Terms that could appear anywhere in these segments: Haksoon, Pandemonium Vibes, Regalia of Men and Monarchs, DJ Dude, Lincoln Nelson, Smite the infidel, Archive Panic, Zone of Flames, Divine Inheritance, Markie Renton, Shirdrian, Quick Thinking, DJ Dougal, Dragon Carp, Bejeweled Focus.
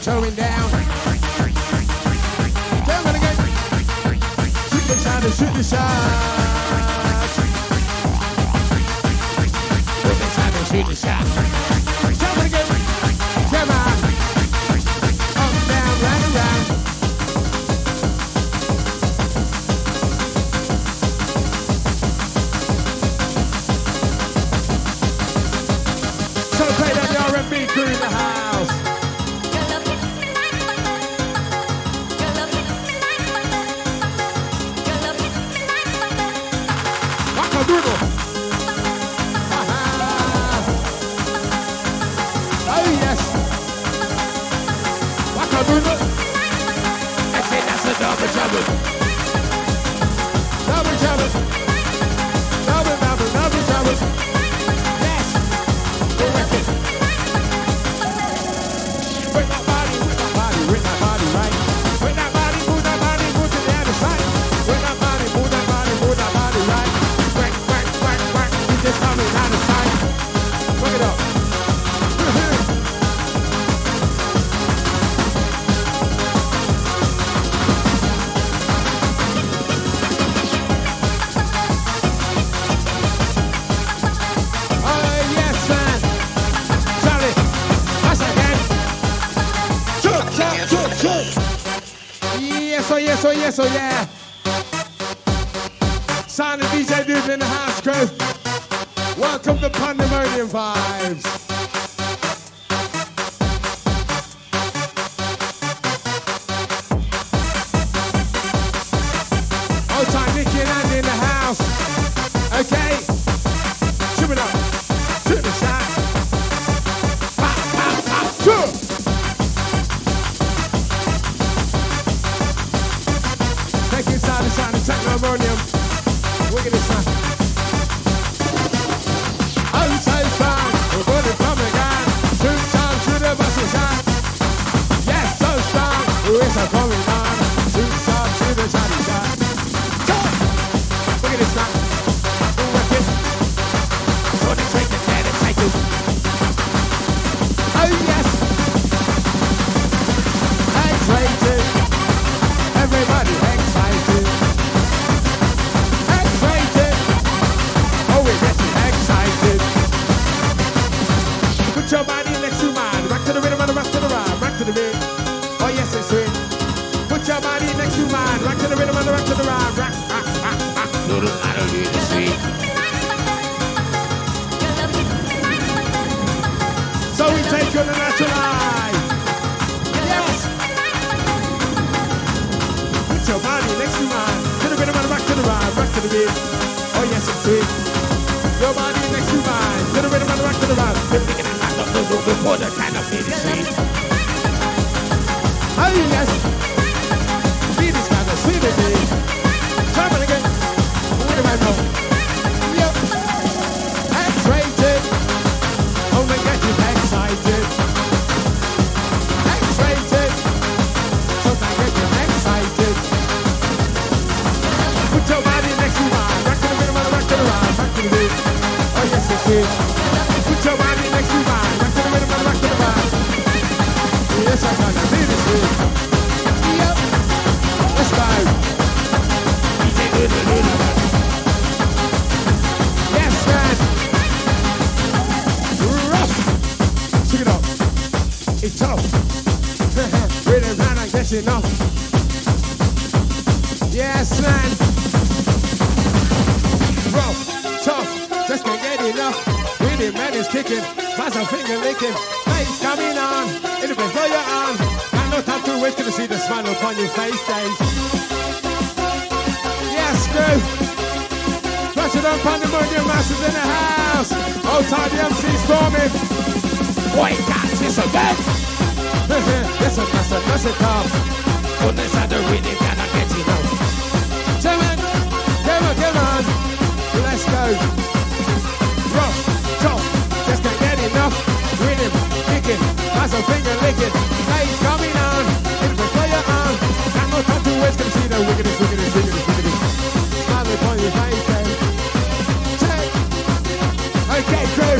tiptoeing down. Down and again. Shoot the shot and shoot the shot. Shoot the shot and shoot the shot. Down and again. Come on. Up, down, round and round. So play that R&B crew in the house. So yeah, sound of DJ Dude in the house, crew. Welcome to Pandemonium Vibes. Old time Nicky and Andy in the house. Okay, shoot it up, shoot the shot. Pop, pop, pop, shoot. Pandemonium. Look at this one. I'm safe, man. We're burning from the gun. Two times to the bus's hand. Yes, so strong. Who is a coming man? Two times to the Chinese side. Look at this one. We're working. So they take it, they take it. Oh, yes. Excited. Everybody excited. Your body next to mine, rock to the rhythm, rock to the rhyme, rock to the rhythm. Oh yes, it's sweet. Put your body next to mine, rock to the rhythm, rock to the rhyme, rock. Ah, ah, ah. No, I don't need to see. So we take you on the natural life. Yes. Put your body next to mine, to the rhythm, rock to the rhyme, rock to the rhythm. Oh yes, it's sweet. Your body next to mine, to the rhythm and rock to the rhyme. You're thinking I have to go before the kind of baby sweet. Oh yes, baby's this kind of sweet baby. Time and again, what do I know? Yep, X-rated. Oh my God, you're excited. X-rated. So I get you excited. Put your body next to mine, rock to the rhythm and rock to the rhyme, rock to the rhythm. Oh yes, it's it. Put your body next to mine, rock to the rhythm and rock to the rhyme. Yes, I got to do this with. Yep. Let's go. DJ Dude. Yes, man. Rough. Check it out. It's tough. Really, man, I guess you know. Yes, man. Rough. Tough. Just can't get enough. Really, man, is kicking. Pass a finger licking. Face coming on. It'll be for your arm. Got no time to wait to see the smile upon your face, Dave. Yes, crew. Flash it on, Pandemonium Masters in the house. Old time MC storming. Boy, guys, it's a bad. It's a massive, massive car. But this I don't really gotta get you know. Come on, come on, come on. Let's go. Rough, tough, just can't get enough. Rhythm, kicking, pass a finger licking. Night coming on, it'll be for your arm. Got no time to waste, gonna see the wickedest, wickedest, wickedest, wickedest. Smile upon your face, babe. Check. Okay, crew.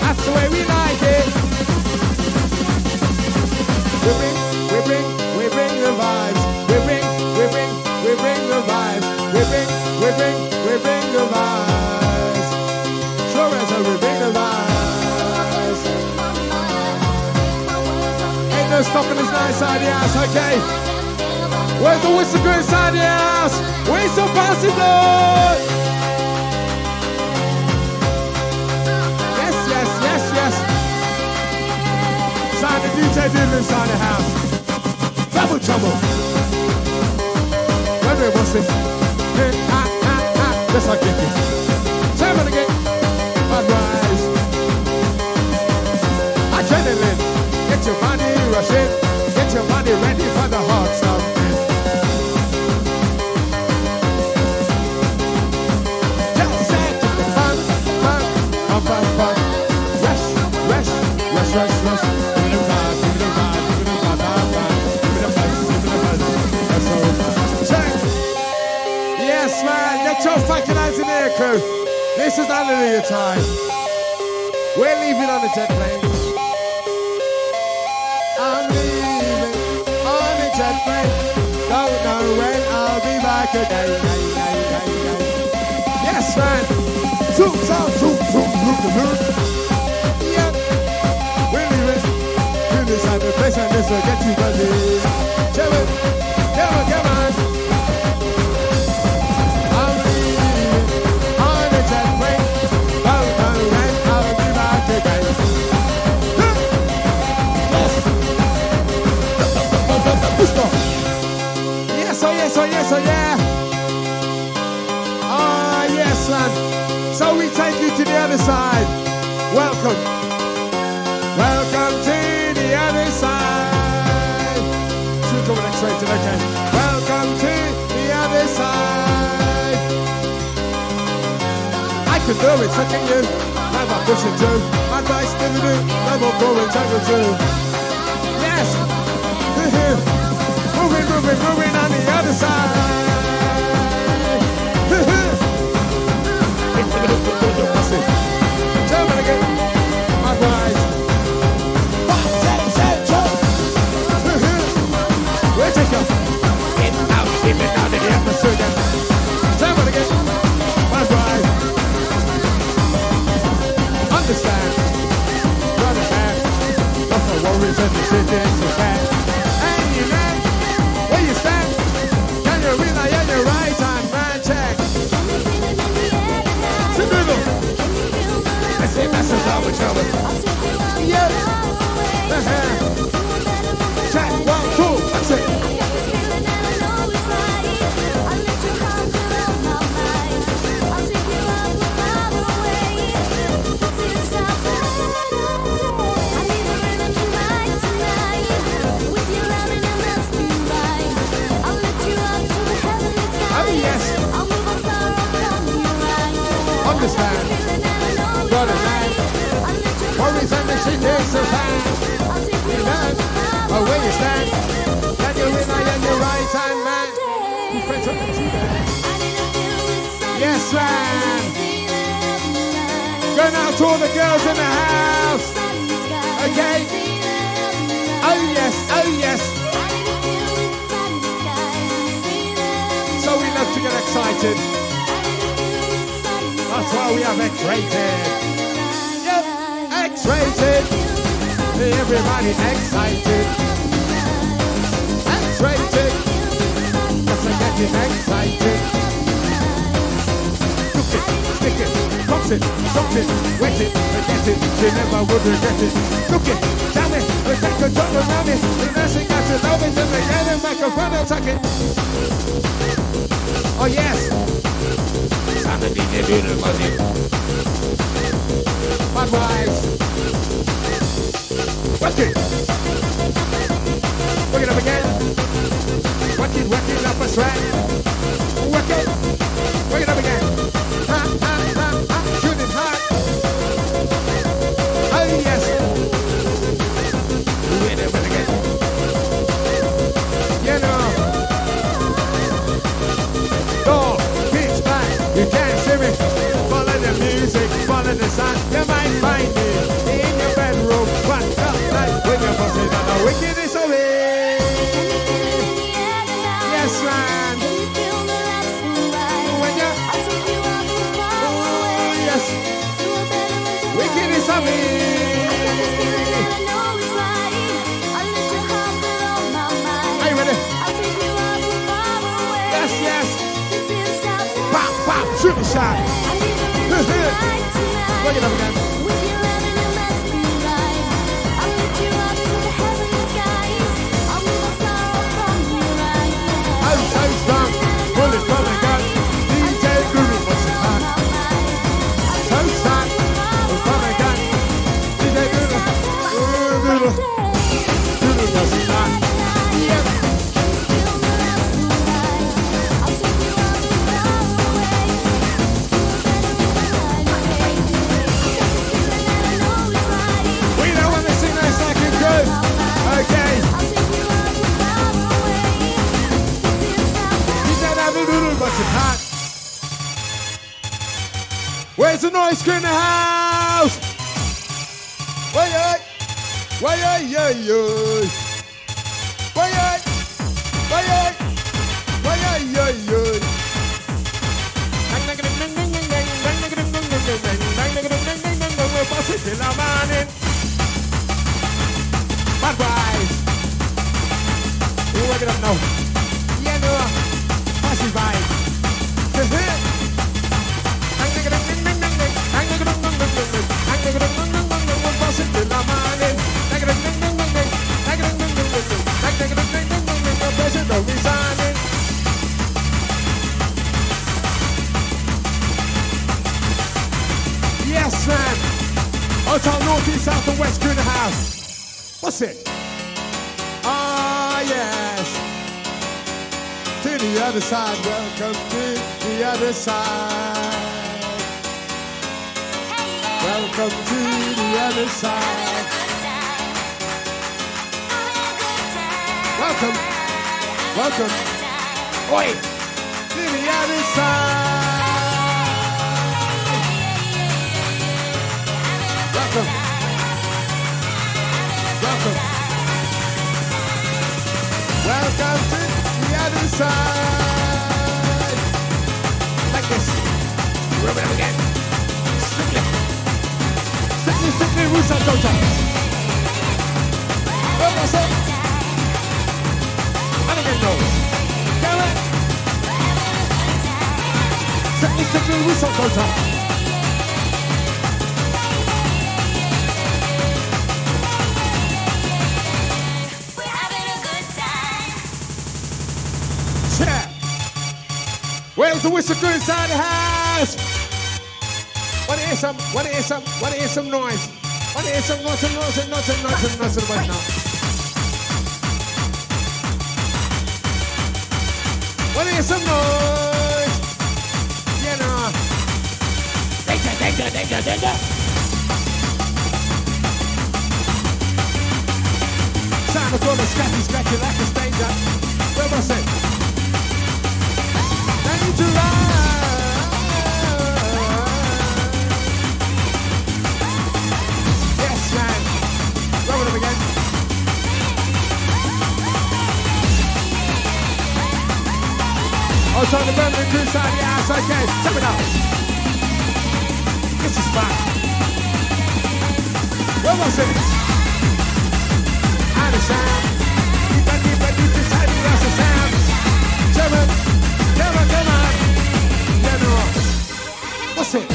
That's the way we like it. we bring the vibes. Sure as hell, we bring the vibes. Ain't no stopping us now inside the house, okay? Where's the whistle go inside the house? Where's the passing blood? Yes, yes, yes, yes. Sign the DJ Dude inside the house. Double trouble. Where was it? Let's not get it. Time and again, bad rise. Adrenaline, get your body rushing, get your body ready for the hard stuff. Just set the fun, fun, fun, fun, fun. Rush, rush, rush, rush, rush. Give it a vibe, give it a vibe, give it a vibe, give it a vibe, give it a vibe, give it a vibe. Check. Yes, man, get your fucking eyes in here, crew. This is hallelujah time. We're leaving on a jet plane. I'm leaving on a jet plane. Don't know when I'll be back again. Yes, man. Zoom, zoom, zoom, zoom, zoom. Yep. We're leaving. We're inside the place and this will get you busy. Cheer it. Come on, come on. Yes, oh yes, oh yeah. Ah, oh, yes, man. So we take you to the other side. Welcome. Welcome to the other side. Should we go next way to the okay. Welcome to the other side. I can do it, so can you. I'm not pushing through. My advice never do. I'm not going to. Yes. Moving on the other side. German again. My guys. We'll take off. Get out of here. Let's do it again. German again. My guys. Understand. Run it back. Lots of worries and decisions to pass. And you know. Right hand man check. To do them. I say messes up with trouble. Yes. Check 1, 2. That's it. Yes, man. Going out to all the girls in the house. Okay. Oh yes, oh yes. So we love to get excited. That's why we have X-rated. Yep, X-rated. Everybody excited. X-rated. Getting excited. Cook it, stick it, box it, drop it, wet it, forget it, she never would regret it. Cook it, damn it, take control around it. The nursing got to love it, and they get it like a funnel tuck it. Oh yes! Sound the DJ Dude and Muzzy. Bad vibes. Work it. Work it up again. Work it up a sweat. Work it up again. Ha, ha, ha, ha, shoot it hot. Oh yes. Do it up again. You know. Go, pitch back, you can't see me. Follow the music, follow the sound. You might find me in your bedroom. One up night when you're busting on the wicked is away. When you're shot. This is it. Look it up again. Ice rock, bullet from the gun. DJ Guru was the man. Ice rock, bullet from the gun. DJ Guru, Guru was the man. Yeah. Where's the noise in the house? Way up, way up, way up, way up, way up, way up, way up. Bad vibes. We work it up now. Yeah, no, massive vibes. This is it. Yes, man. Hotel north, east, south, and west, in the house. What's it? Ah, yes. To the other side, welcome to the other side. Welcome to the other side. Welcome, welcome, oi, to the other side. Welcome, welcome, welcome to the other side. Like this, rub it up again. Strictly Rooster Culture. What was it? I don't even know. Damn it! Strictly Rooster Culture. We're having a good time. Yeah. Where's the whistle crew inside the house? What is some noise? What is some noise right now? What is some noise? You know. Danger. Sound of all the scratchy like a stranger. Where was it? Danger ride. I'm trying to burn the crew inside the house, okay, check it out. This is fun. Where was it? And the sound. You got me, but you just had me, that's the sound. Come on. Yeah, no. What's it?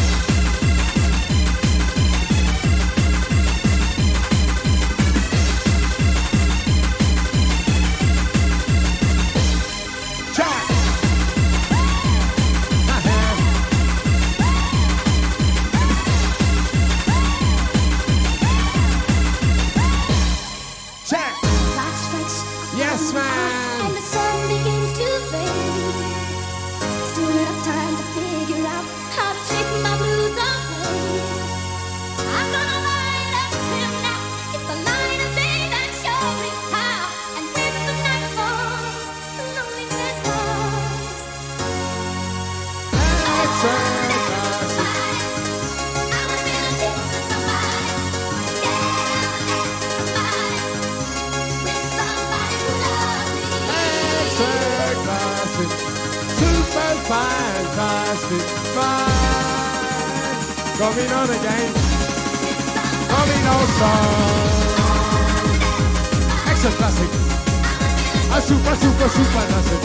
Super classic.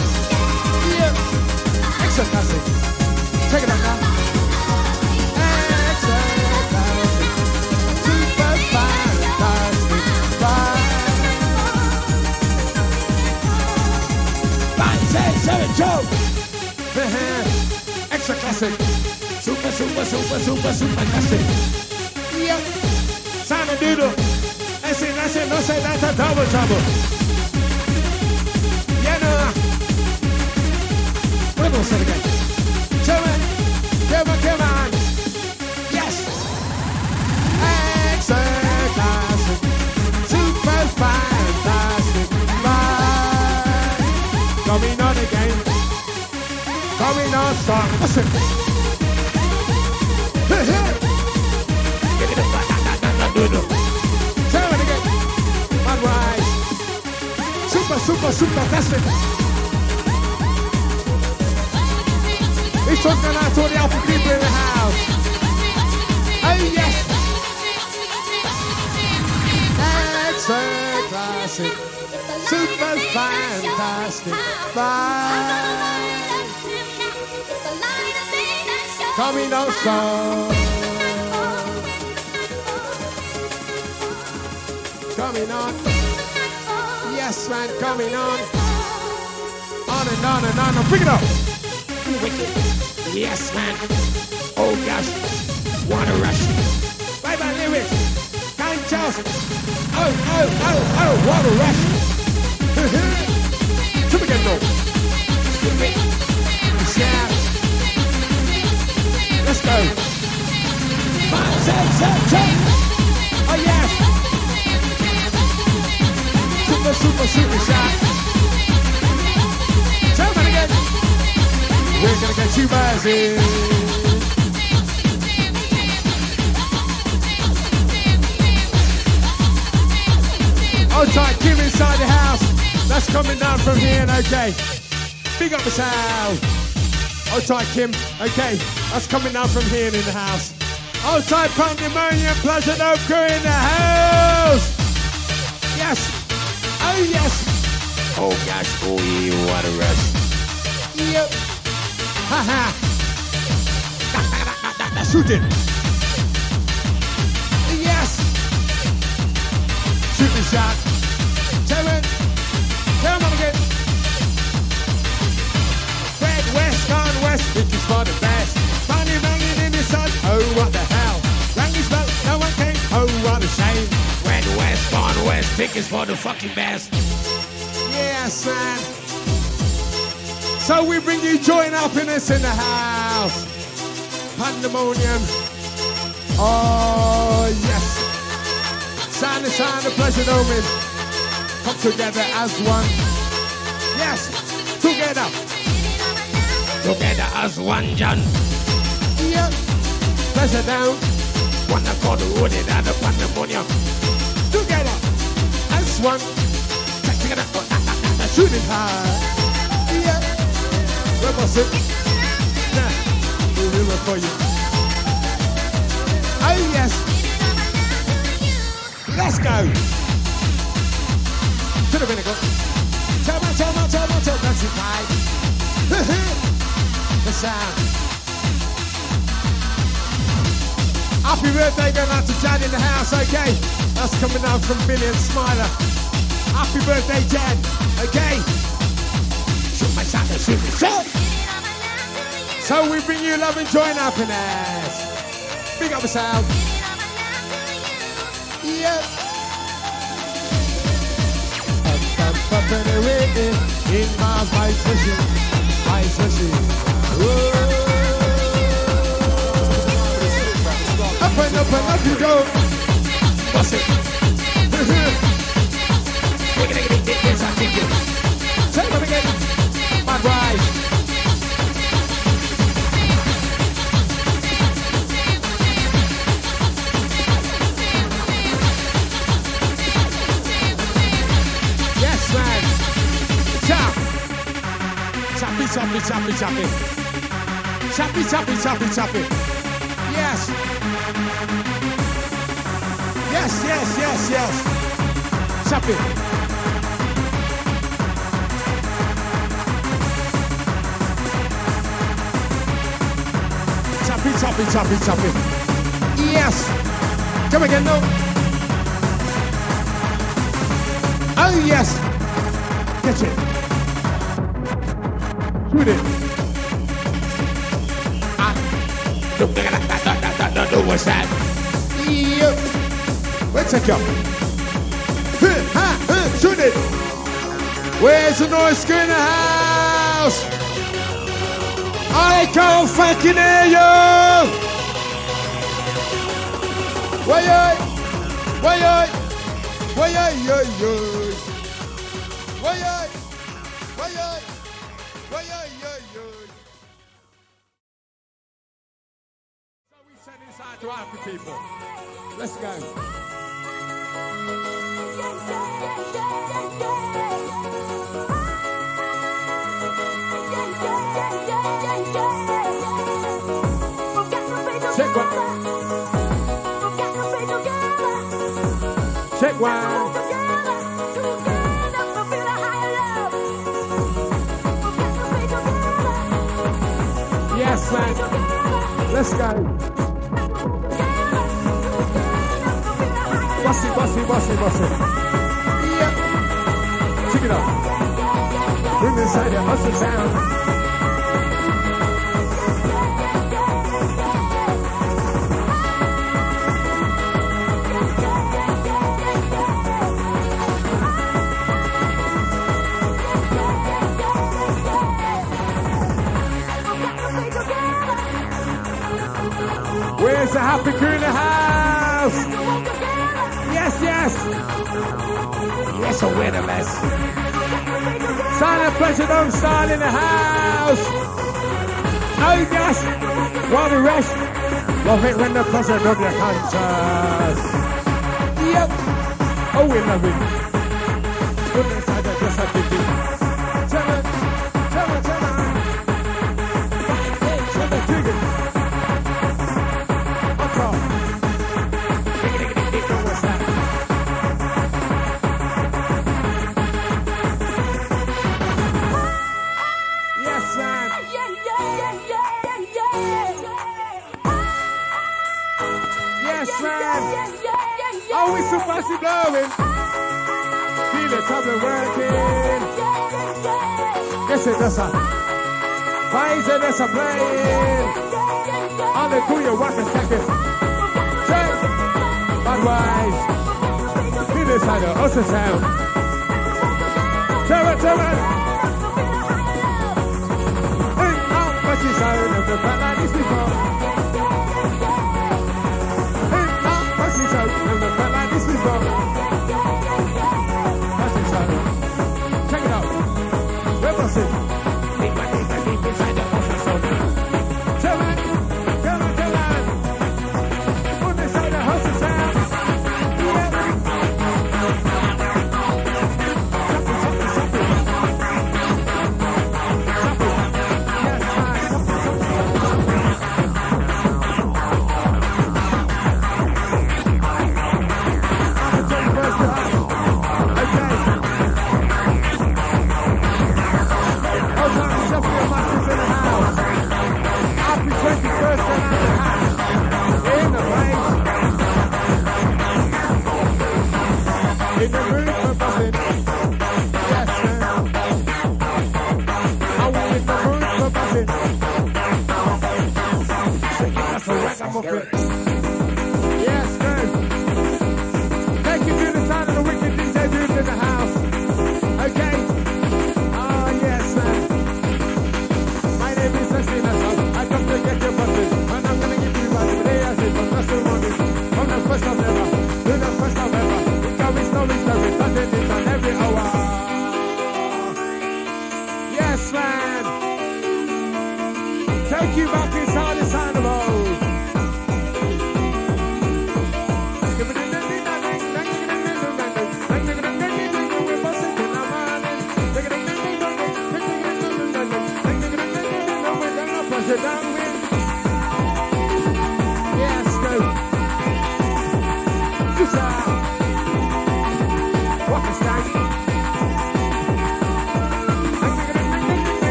Yeah. Extra classic. Check it out now. classic. Super, super, super, super, super classic. Yep. Sign a doodle. That's it, no say that's a double trouble. Yeah, nah. We're going to say it again. Come on. Yes. Extra classic. Super fantastic. Bye. Coming on again. Coming on strong. Listen. Give it up. Tell it again. Man wise. Super, super, super classic. He's talking out to all the alpha people in the house. Oh yes. Extra classic. Super fantastic. Bye. Coming on strong. Coming on. Yes, man, coming on. On and on and on. Pick it up. Yes, man. Oh, gosh. Wanna rush. Bye bye, lyrics. Time just. Oh. Wanna rush. Tip again, though. Yeah. Let's go. 5, 6, 7, 8. Oh yes. Super, super, super shot. Tell them again. We're gonna get you buzzing. Outside, Kim inside the house. That's coming down from here and okay. Big up the sound. Outside, Kim. Okay. That's coming down from here in the house. Outside Pandemonium, Pleasant Oak crew in the house. Yes. Oh, yes. Oh, gosh. Oh, you want to rush. Yep. Ha-ha. Shoot it. Yes. Shoot the shot. Tell him again. Fred West on West. This is for the best. Funny banging in the sun, oh what the hell. Rang his bell, no one came, oh what a shame. When West on West, pick is for the fucking best. Yes, man. So we bring you joy and happiness in the house. Pandemonium. Oh, yes. Sound to sound, the pleasure omen. Come together as one. Yes, together. Together as one, John. Yep. Pressure down. Wanna call the wood and the pandemonium. Together. As one. Together. Shooting high. Yeah. Rebels it. Nah. We'll do it for you. Oh, yes. Let's go. To the vinegar. Tell me. That's it, guys. The sound. Happy birthday going out to Jad in the house, okay? That's coming out from Billy and Smiler. Happy birthday, Jad, okay? Shoot my shot, shoot my shot. So we bring you love and joy and happiness. Big up the sound. Yep. In my vice vision. Up and up you go. What's it? Take it again. My bride. Yes, man. Chop. Choppy. Yes. Yes. Chop it. Chop it. Yes. Come again, no. Oh, yes. Catch it. Shoot it. I do what's that? Yep. Let's check up. Shoot it. Where's the noise in the house? I can't fucking hear you. Inside to happy people. Let's go. Check one. Check one. Yes, man. Let's go. Bossy, bossy, bossy, bossy. Yeah. Check it out. Bring inside the hustle sound. Where's the happy crew in the house? Yes! Yes, a winner, mess. Silent pleasure, don't style in the house. No gas, while we rest. Love it when the pleasure of your conscience. Yep. Oh, we love it. Look inside that dress, I think it. Tell it, tell it, tell it. Tell it, dig it. Up top. Blowing. Feel the trouble working. Yes, it does. Why is it that's a playing? On the cool, you walk a second. Check. Otherwise, feel this side of us sound. Terror, terror. Hey, how much is out of the front line is before? Hey, how much is out of the front line? This is wrong. That's inside. Check it out. Where was it? Deep inside the ocean sound. Tell it. Tell it, tell it. Put inside the ocean sound.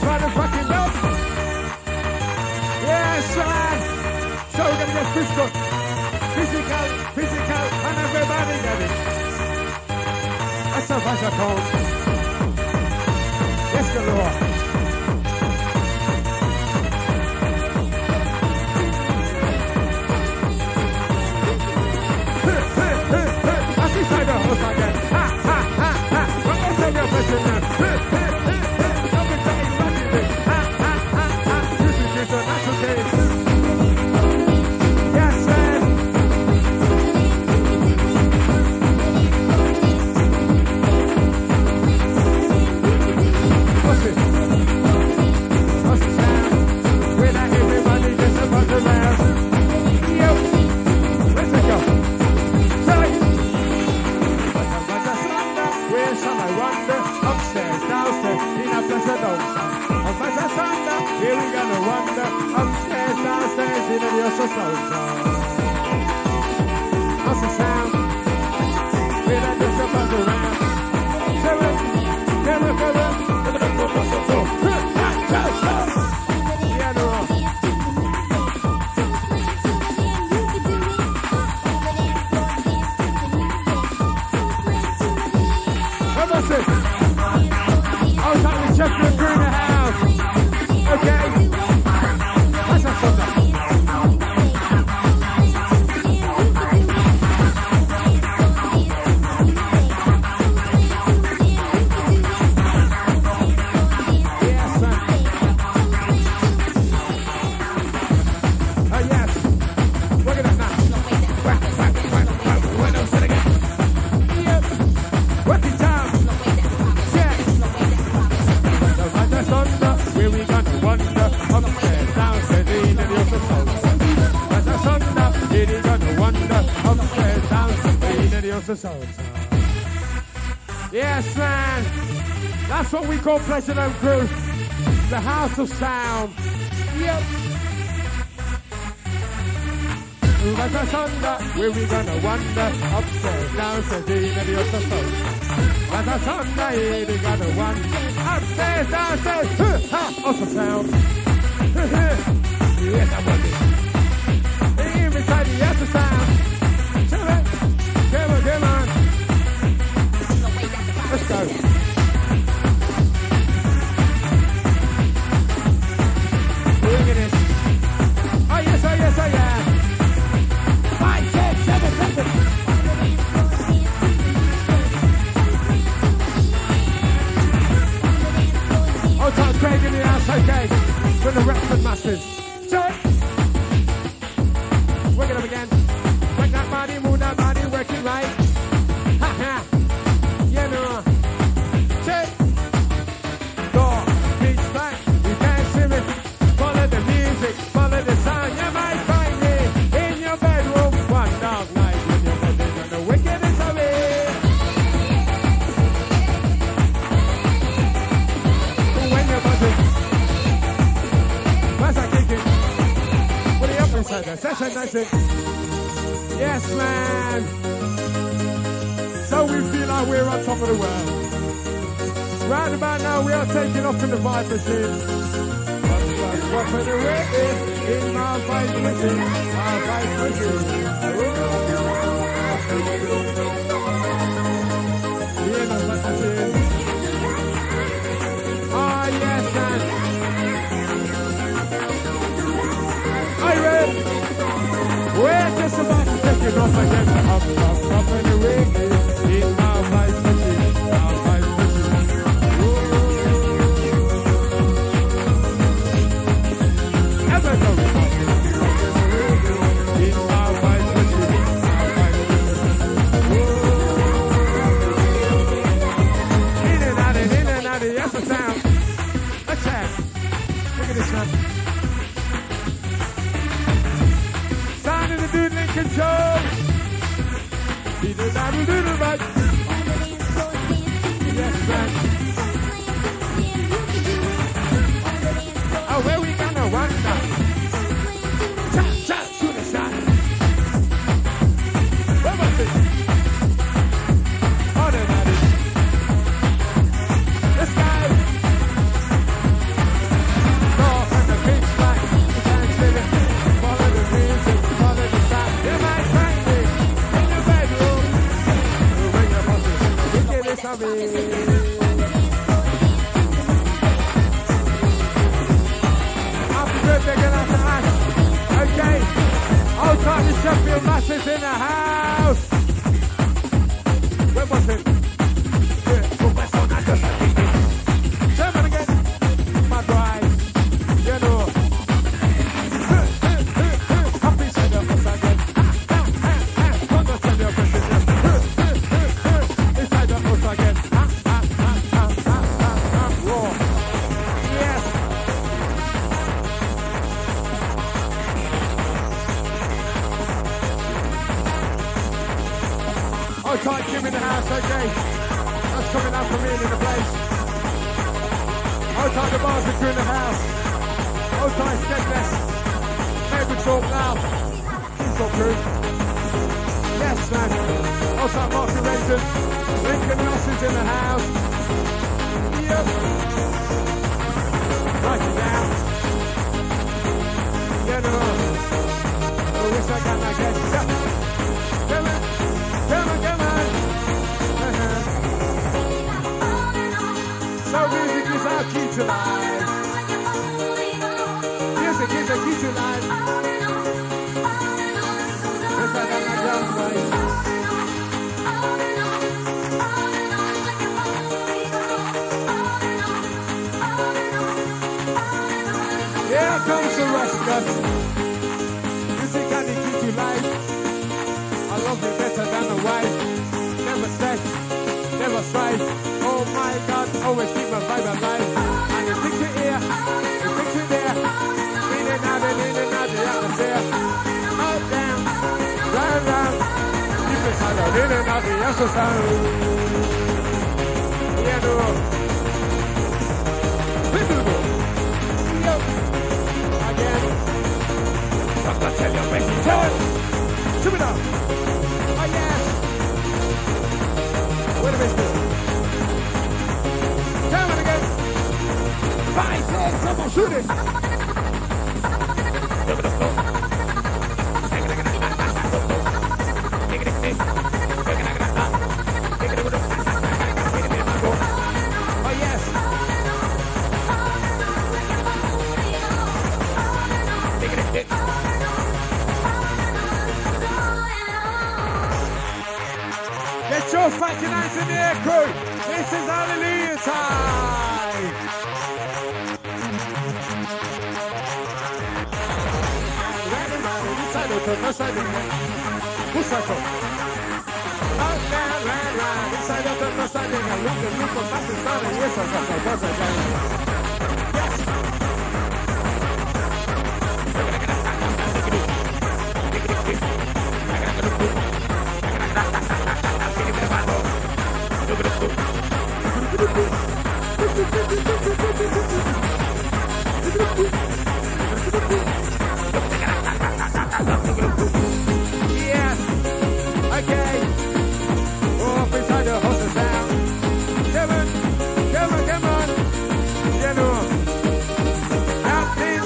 Try That's right. So we're going to get physical. Physical, physical, and everybody get it. That's how much I call. Let's go to work. I think I know what's like that. Ha, ha, ha, ha. But let's have your question now. Ha, ha, ha, ha. This is just a natural game. Yes, man. That's what we call Pleasure Dome Crew. The House of Sound. Yep. Let us under. Where we gonna wander? Upstairs, downstairs, in the other side. Let us under. Here we gonna wander. Upstairs, downstairs, house of sound. Yes, I want it. Here we try the house of sound. Let's go. Look at this. Oh yes, oh yes, oh yeah. 5, 6, 7, 7. Oh, time's Craig in the house, okay. We're the Ratford Masters. Sorry. Work it up again. Work that body, move that body, work it right. That's it. Yes, man. So we feel like we're on top of the world. Right about now, we are taking off in the vibe machine. What for the rain in my vibe machine? My vibe machine. We're in the vibe machine. Ah, yes, man. Iron. We're just about to take it off again. Up and away. In our life machine, our life machine. Ever go in our life machine, our life machine. In and out of, yes, the sound. Let's have. Look at this one. Control. He does not do the right. Yes, man. Oh, where we gonna wander? Cha-cha, shoot us down. Where was it? Oh, they're not it. Let's go. North and the beach, like, you can't see it. birthday going out to Ash. Okay, old time to Sheffield Masters in the house. When was it? Seven again. My bride, you know. Happy Sunday for Sunday. Sunday, Sunday for Sunday. It's time to us again. Tight Jim in the house, okay. That's coming out for me in the place. Old tight the bars are in the house. Old tight steadfast. Neighbour talk loud. It's not true. Yes, man. Old tight Markie Renton. Lincoln Nelson's in the house. Yep. Write it down. Yeah, no. I wish I got that guess. Yeah. Yeah, man. Come on. So music is our key to life. Music is the key to life. That's how that goes, right? Here comes the rascals. Music and the key to life. I love you better than a wife. Never stress, never strife. Oh my God, always keep my vibe alive. And it sticks it here, it sticks it there. In and out, the atmosphere. Up, down, round, round. Keep it kind of in and out, the exercise. Yeah, no. Visible. Yep. Again. I'm gonna tell you, baby, tell it. Shoot it up. Oh, yeah. Wait a minute. Tell it again. 5, 6, come on, shoot it. Oh, yes. Show fight tonight's in the air, crew. This is hallelujah time. Yes, okay. We're off inside the horse's house. Come on. You know. Out in,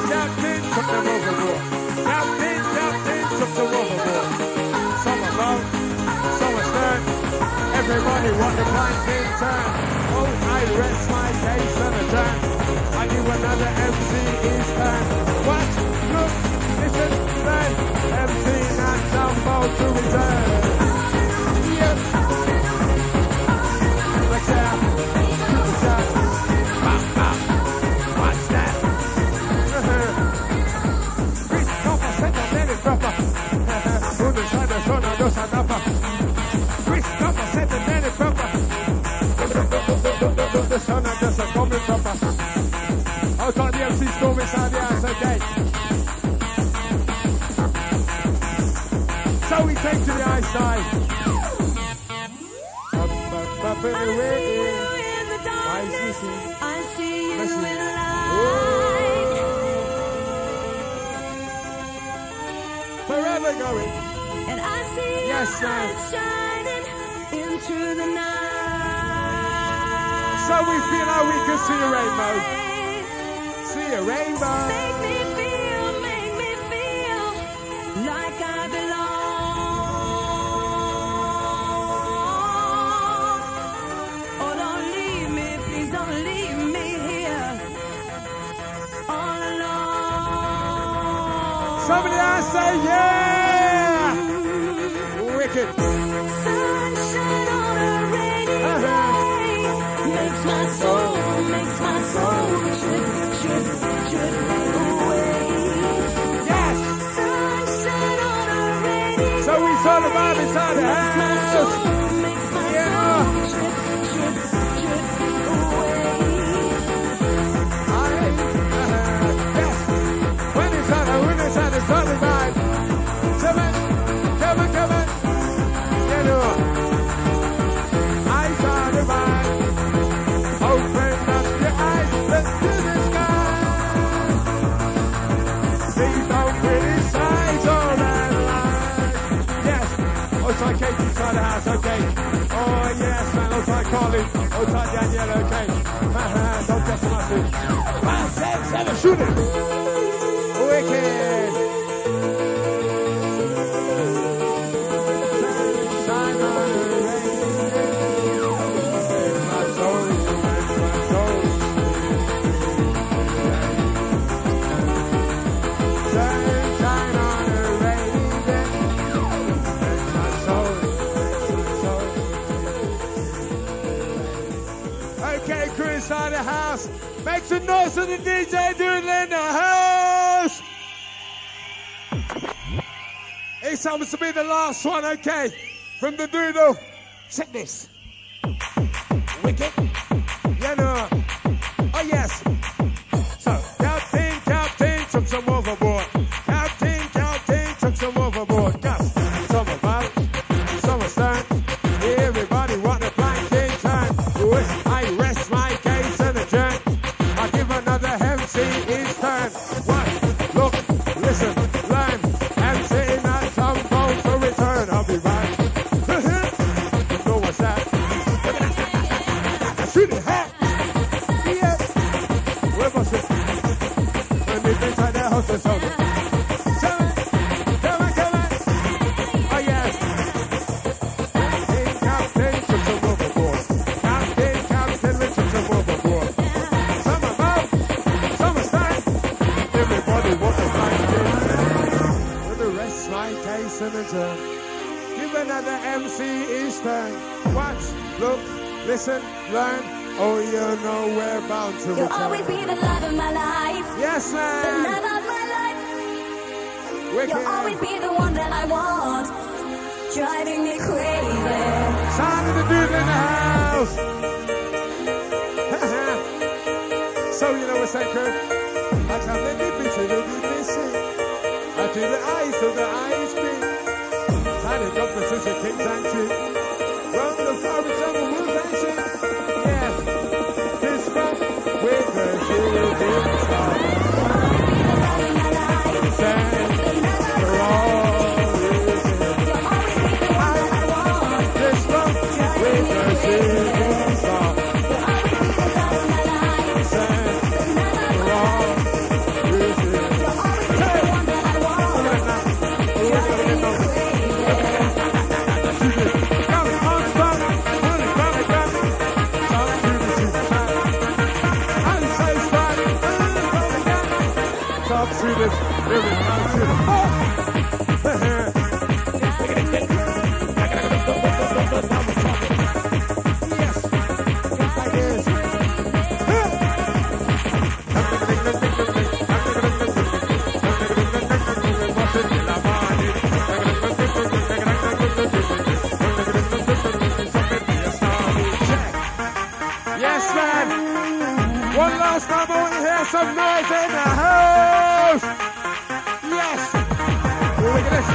took them overboard. Out in, took them overboard. Some are low, some are stern. Everybody want the blind in turn. Oh, I rest my case and a turn. I knew another MC is turn. Watch, look, listen, learn. MC and Dumbo to return. Yep. Let's out. Let's out. Watch that. Chris, don't I said that name is proper. Who the shine the sun and those are proper. Chris, don't I said that name is proper. The sun and just a coming proper. I'll try the MC storm inside the house, okay? So we take to the high side. I see you in the dark. Forever going. And I see your eyes shining into the night. So we feel how we can see a rainbow. See a rainbow. Make me feel like I belong. Oh, don't leave me, please don't leave me here all alone. Somebody else say yeah! Wicked. Sunshine on a rainy day makes my soul drip away. Yes! Sunshine on a rainy day. So we saw the vibe inside the house. Inside the house, okay. Oh yes, man, old time Carly, old time Danielle, okay. Don't just nothing. 5, 6, 7, shoot it. Wicked. Inside the house, make some noise for the DJ Dude in the house. This happens to be the last one, okay? From the Doodle, check this. Wicked, yeah, no. Oh yes. So captain, took some overboard. Captain, took some overboard. Yes. Some are back, some are stern. Everybody want a blanking turn. I rest my. Give another MC Eastern. Watch, look, listen, learn. Oh, you know we're bound to return. You'll always be the love of my life. Yes, man. The love of my life. Wicked. You'll always be the one that I want. Driving me crazy. Sound of the Dude in the house. So you know what's that, Kurt? I can't let me be till you be missing. I do the eyes of the eyes be. Tiny drop the sister kings and cheap. Run the flowers on the moon and cheap. Yes, this one with the shielding star. You're always in I want this one with the shielding star. You're always in I want. Yes, man. One last time, I want to hear some noise in the house. Yes. Look at this.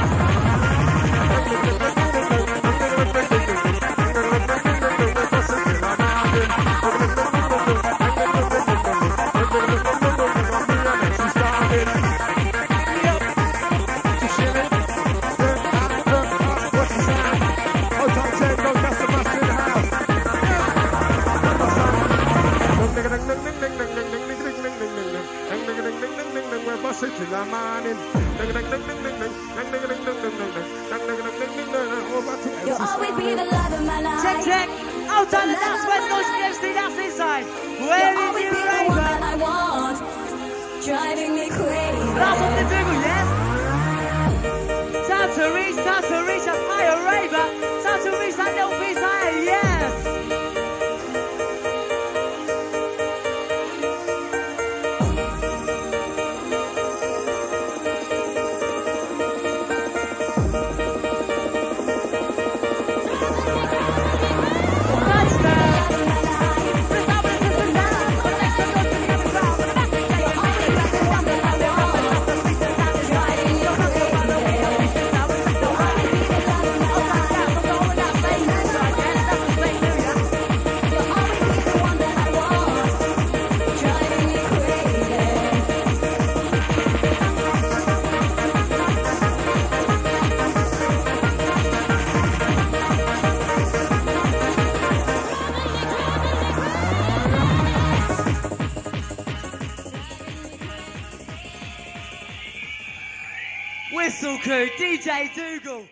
You'll always be the love of my life. Check. Out on the dance when those steps lead us inside. Where is your rainbow? Driving me crazy. That's what they do, yes? Saturisa, fire raver, Saturisa, no peace, yes. DJ Dougal.